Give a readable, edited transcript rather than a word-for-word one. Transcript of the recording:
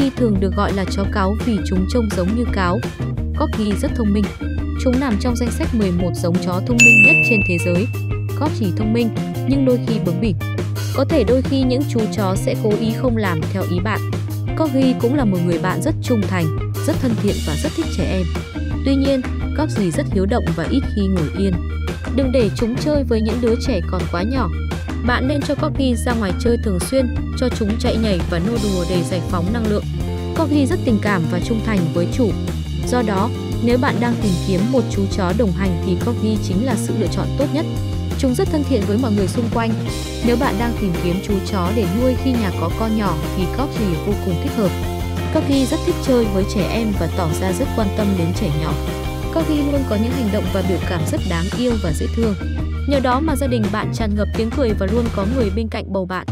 Corgi thường được gọi là chó cáo vì chúng trông giống như cáo. Corgi rất thông minh. Chúng nằm trong danh sách 11 giống chó thông minh nhất trên thế giới. Corgi thông minh, nhưng đôi khi bướng bỉnh. Có thể đôi khi những chú chó sẽ cố ý không làm theo ý bạn. Corgi cũng là một người bạn rất trung thành, rất thân thiện và rất thích trẻ em. Tuy nhiên, Corgi rất hiếu động và ít khi ngồi yên. Đừng để chúng chơi với những đứa trẻ còn quá nhỏ. Bạn nên cho Corgi ra ngoài chơi thường xuyên, cho chúng chạy nhảy và nô đùa để giải phóng năng lượng. Corgi rất tình cảm và trung thành với chủ. Do đó, nếu bạn đang tìm kiếm một chú chó đồng hành thì Corgi chính là sự lựa chọn tốt nhất. Chúng rất thân thiện với mọi người xung quanh. Nếu bạn đang tìm kiếm chú chó để nuôi khi nhà có con nhỏ thì Corgi vô cùng thích hợp. Corgi rất thích chơi với trẻ em và tỏ ra rất quan tâm đến trẻ nhỏ. Corgi luôn có những hành động và biểu cảm rất đáng yêu và dễ thương. Nhờ đó mà gia đình bạn tràn ngập tiếng cười và luôn có người bên cạnh bầu bạn.